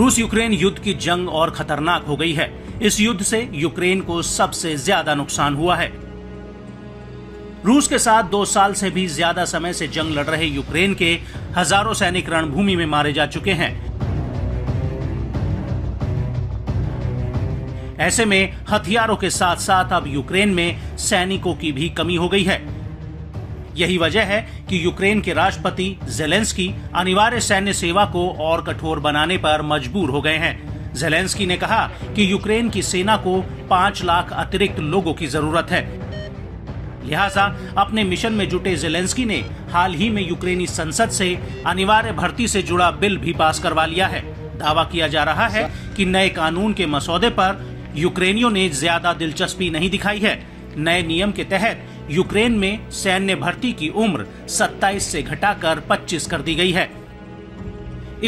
रूस यूक्रेन युद्ध की जंग और खतरनाक हो गई है। इस युद्ध से यूक्रेन को सबसे ज्यादा नुकसान हुआ है। रूस के साथ 2 साल से भी ज्यादा समय से जंग लड़ रहे यूक्रेन के हजारों सैनिक रणभूमि में मारे जा चुके हैं। ऐसे में हथियारों के साथ साथ अब यूक्रेन में सैनिकों की भी कमी हो गई है। यही वजह है कि यूक्रेन के राष्ट्रपति जेलेंस्की अनिवार्य सैन्य सेवा को और कठोर बनाने पर मजबूर हो गए हैं। जेलेंस्की ने कहा कि यूक्रेन की सेना को 5 लाख अतिरिक्त लोगों की जरूरत है। लिहाजा अपने मिशन में जुटे जेलेंस्की ने हाल ही में यूक्रेनी संसद से अनिवार्य भर्ती से जुड़ा बिल भी पास करवा लिया है। दावा किया जा रहा है कि नए कानून के मसौदे पर यूक्रेनियों ने ज्यादा दिलचस्पी नहीं दिखाई है। नए नियम के तहत यूक्रेन में सैन्य भर्ती की उम्र 27 से घटाकर 25 कर दी गई है।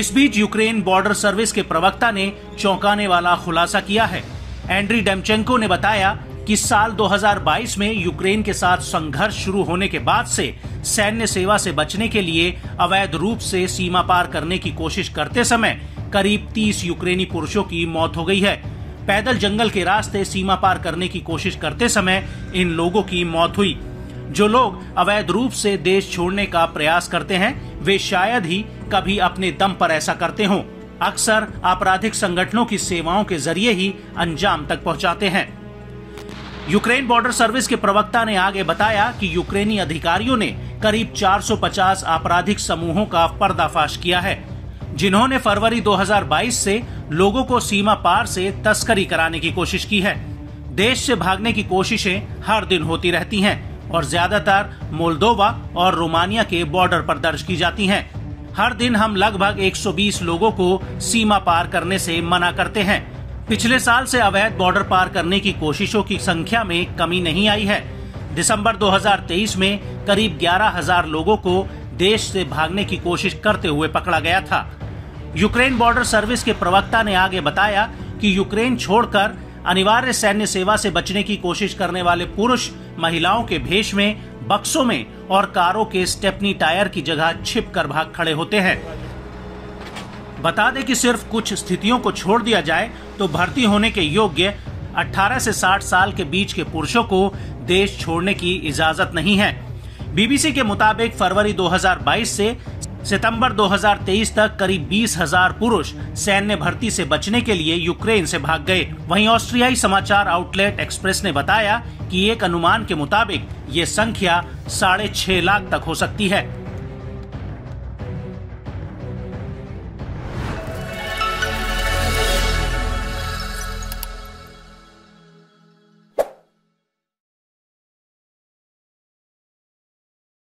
इस बीच यूक्रेन बॉर्डर सर्विस के प्रवक्ता ने चौंकाने वाला खुलासा किया है। एंड्री डेमचेंको ने बताया कि साल 2022 में यूक्रेन के साथ संघर्ष शुरू होने के बाद से सैन्य सेवा से बचने के लिए अवैध रूप से सीमा पार करने की कोशिश करते समय करीब 30 यूक्रेनी पुरुषों की मौत हो गई है। पैदल जंगल के रास्ते सीमा पार करने की कोशिश करते समय इन लोगों की मौत हुई। जो लोग अवैध रूप से देश छोड़ने का प्रयास करते हैं वे शायद ही कभी अपने दम पर ऐसा करते हों। अक्सर आपराधिक संगठनों की सेवाओं के जरिए ही अंजाम तक पहुंचाते हैं। यूक्रेन बॉर्डर सर्विस के प्रवक्ता ने आगे बताया कि यूक्रेनी अधिकारियों ने करीब 450 आपराधिक समूहों का पर्दाफाश किया है, जिन्होंने फरवरी 2022 से लोगों को सीमा पार से तस्करी कराने की कोशिश की है। देश से भागने की कोशिशें हर दिन होती रहती हैं और ज्यादातर मोल्दोवा और रोमानिया के बॉर्डर पर दर्ज की जाती हैं। हर दिन हम लगभग 120 लोगों को सीमा पार करने से मना करते हैं। पिछले साल से अवैध बॉर्डर पार करने की कोशिशों की संख्या में कमी नहीं आई है। दिसंबर 2023 में करीब 11,000 लोगों को देश से भागने की कोशिश करते हुए पकड़ा गया था। यूक्रेन बॉर्डर सर्विस के प्रवक्ता ने आगे बताया कि यूक्रेन छोड़कर अनिवार्य सैन्य सेवा से बचने की कोशिश करने वाले पुरुष महिलाओं के भेष में, बक्सों में और कारों के स्टेपनी टायर की जगह छिपकर भाग खड़े होते हैं। बता दें कि सिर्फ कुछ स्थितियों को छोड़ दिया जाए तो भर्ती होने के योग्य 18 से 60 साल के बीच के पुरुषों को देश छोड़ने की इजाजत नहीं है। बीबीसी के मुताबिक फरवरी 2022 से सितंबर 2023 तक करीब 20,000 पुरुष सैन्य भर्ती से बचने के लिए यूक्रेन से भाग गए। वहीं ऑस्ट्रियाई समाचार आउटलेट एक्सप्रेस ने बताया कि एक अनुमान के मुताबिक ये संख्या 6.5 लाख तक हो सकती है।